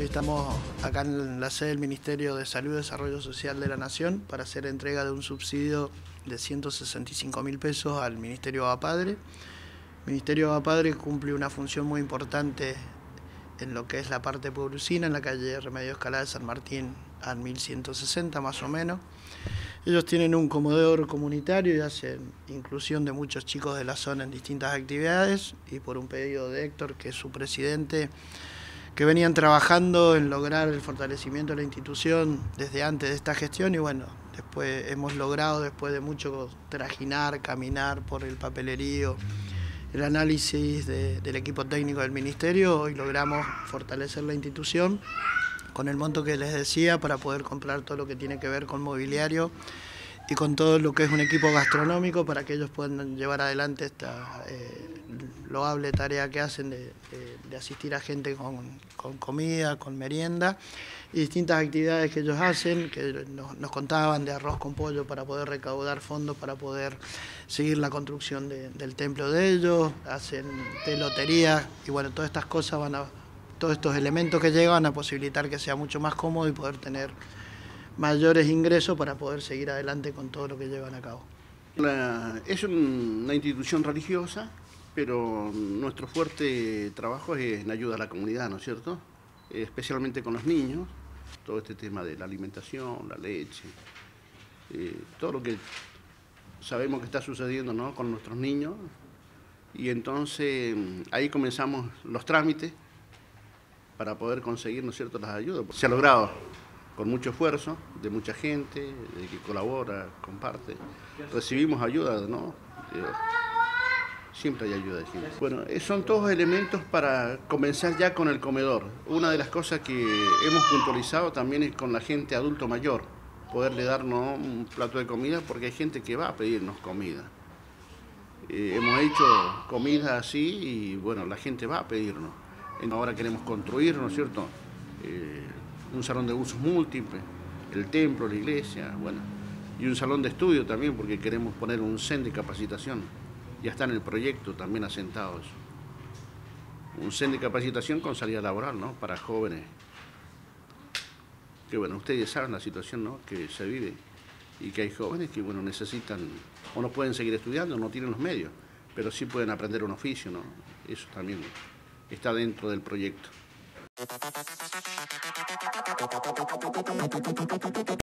Estamos acá en la sede del Ministerio de Salud y Desarrollo Social de la Nación para hacer entrega de un subsidio de 165.000 pesos al Ministerio Abapadre. El Ministerio Abapadre cumple una función muy importante en lo que es la parte pueblusina, en la calle Remedios Escalada de San Martín, al 1160 más o menos. Ellos tienen un comedor comunitario y hacen inclusión de muchos chicos de la zona en distintas actividades, y por un pedido de Héctor, que es su presidente, que venían trabajando en lograr el fortalecimiento de la institución desde antes de esta gestión, y bueno, después hemos logrado, después de mucho trajinar, caminar por el papelerío, el análisis del equipo técnico del Ministerio, hoy logramos fortalecer la institución con el monto que les decía para poder comprar todo lo que tiene que ver con mobiliario y con todo lo que es un equipo gastronómico para que ellos puedan llevar adelante esta loable tarea que hacen de asistir a gente con comida, con merienda y distintas actividades que ellos hacen, que nos contaban de arroz con pollo para poder recaudar fondos, para poder seguir la construcción del templo de ellos, hacen telotería y bueno, todas estas cosas todos estos elementos que llegan a posibilitar que sea mucho más cómodo y poder tener mayores ingresos para poder seguir adelante con todo lo que llevan a cabo. Es una institución religiosa, pero nuestro fuerte trabajo es en ayuda a la comunidad, ¿no es cierto? Especialmente con los niños, todo este tema de la alimentación, la leche, todo lo que sabemos que está sucediendo, ¿no?, con nuestros niños. Y entonces ahí comenzamos los trámites para poder conseguir, ¿no es cierto?, las ayudas. Se ha logrado con mucho esfuerzo de mucha gente, de que colabora, comparte. Recibimos ayuda, ¿no? Siempre hay ayuda. Siempre. Bueno, son todos elementos para comenzar ya con el comedor. Una de las cosas que hemos puntualizado también es con la gente adulto mayor, poderle darnos un plato de comida, porque hay gente que va a pedirnos comida. Hemos hecho comida así y bueno, la gente va a pedirnos. Ahora queremos construir, ¿no es cierto?, un salón de usos múltiples, el templo, la iglesia, bueno, y un salón de estudio también, porque queremos poner un centro de capacitación. Ya está en el proyecto también asentado eso. Un centro de capacitación con salida laboral, ¿no?, para jóvenes. Que bueno, ustedes saben la situación, ¿no?, que se vive y que hay jóvenes que, bueno, necesitan, o no pueden seguir estudiando, no tienen los medios, pero sí pueden aprender un oficio, ¿no? Eso también está dentro del proyecto.